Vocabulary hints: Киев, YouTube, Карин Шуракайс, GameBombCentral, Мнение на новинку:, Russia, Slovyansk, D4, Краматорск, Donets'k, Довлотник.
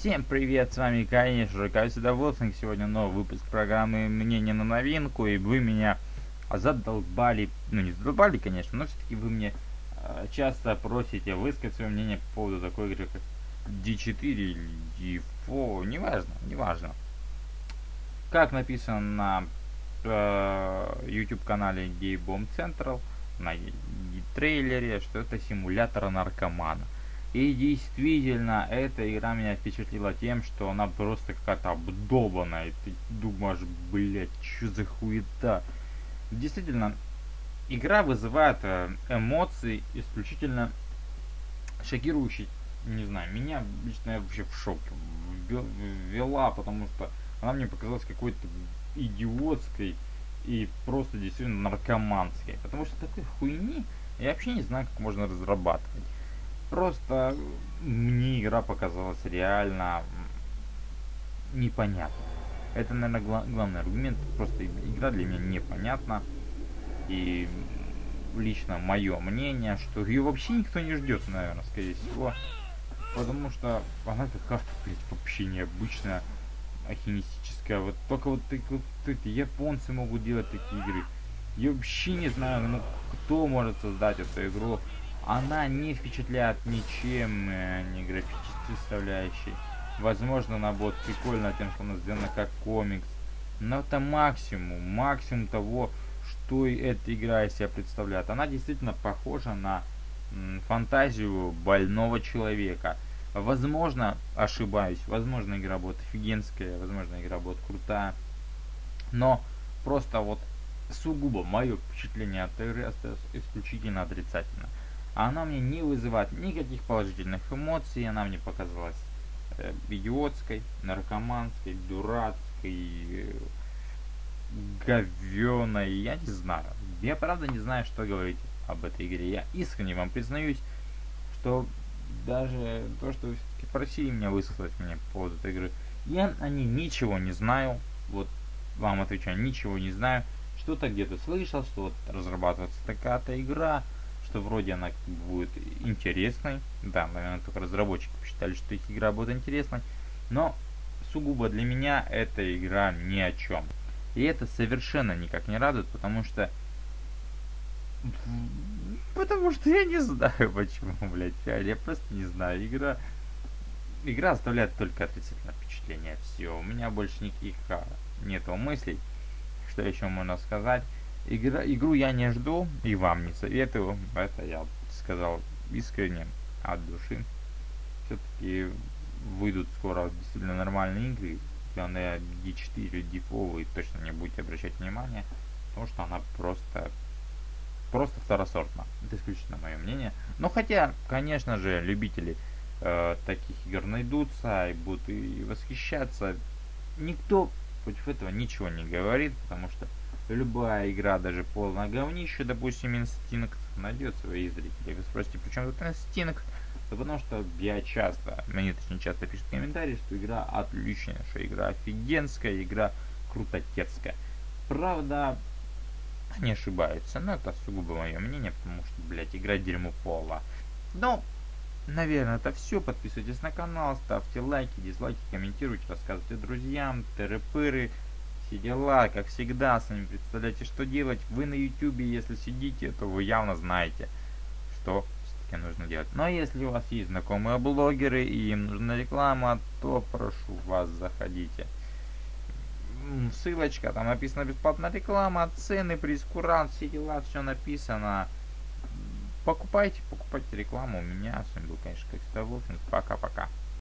Всем привет, с вами Карин Шуракайс и Довлотник. Сегодня новый выпуск программы «Мнение на новинку», и вы меня задолбали, ну не задолбали, конечно, но все-таки вы мне часто просите высказать свое мнение по поводу такой игры, как D4 или D4, неважно. Как написано на YouTube канале GameBombCentral, на трейлере, что это симулятор наркомана. И действительно, эта игра меня впечатлила тем, что она просто какая-то обдолбанная. И ты думаешь, блять, что за хуета? Действительно, игра вызывает эмоции исключительно шокирующие. Не знаю, меня лично, я вообще в шоке ввела, потому что она мне показалась какой-то идиотской и просто действительно наркоманской. Потому что такой хуйни я вообще не знаю, как можно разрабатывать. Просто мне игра показалась реально непонятной. Это, наверное, главный аргумент. Просто игра для меня непонятна. И лично мое мнение, что ее вообще никто не ждет, наверное, скорее всего. Потому что она какая-то, блядь, вообще необычная, ахинистическая. Вот только вот эти японцы могут делать такие игры. Я вообще не знаю, ну, кто может создать эту игру. Она не впечатляет ничем, не графической составляющей. Возможно, она будет прикольна тем, что она сделана как комикс. Но это максимум того, что и эта игра из себя представляет. Она действительно похожа на фантазию больного человека. Возможно, ошибаюсь, возможно, игра будет офигенская, возможно, игра будет крутая. Но просто вот сугубо мое впечатление от игры остается исключительно отрицательно. Она мне не вызывает никаких положительных эмоций, она мне показалась идиотской, наркоманской, дурацкой, говёной, я не знаю. Я правда не знаю, что говорить об этой игре. Я искренне вам признаюсь, что даже то, что вы всё-таки просили меня высказать мне по поводу этой игры, я о ней ничего не знаю, вот вам отвечаю, ничего не знаю. Что-то где-то слышал, что вот разрабатывается такая-то игра, что вроде она будет интересной. Да, наверное, только разработчики посчитали, что их игра будет интересной. Но сугубо для меня эта игра ни о чем. И это совершенно никак не радует, потому что я не знаю почему, блядь. Я просто не знаю. Игра оставляет только отрицательное впечатление. Все, у меня больше никаких нету мыслей. Что еще можно сказать? Игру я не жду и вам не советую, это я сказал искренне, от души. Все-таки выйдут скоро действительно нормальные игры, на D4, D4 вы точно не будете обращать внимания, потому что она просто второсортна. Это исключительно мое мнение. Но хотя, конечно же, любители таких игр найдутся и будут и восхищаться. Никто против этого ничего не говорит, потому что любая игра, даже полная говнища, допустим, Инстинкт, найдет своих зрителей. Вы спросите, при чем тут Инстинкт? Да потому что мне точнее часто пишут комментарии, что игра отличная, что игра офигенская, игра крутотецкая. Правда, они ошибаются, но это сугубо мое мнение, потому что, блядь, игра дерьмо пола. Но, наверное, это все. Подписывайтесь на канал, ставьте лайки, дизлайки, комментируйте, рассказывайте друзьям, тыры-пыры. Дела, как всегда, сами представляете, что делать. Вы на YouTube, если сидите, то вы явно знаете, что все-таки нужно делать. Но если у вас есть знакомые блогеры и им нужна реклама, то прошу вас, заходите. Ссылочка, там написано бесплатная реклама, цены, прейскурант, все дела, все написано. Покупайте рекламу у меня. С вами был, конечно, как всегда, Довлотник. Пока-пока.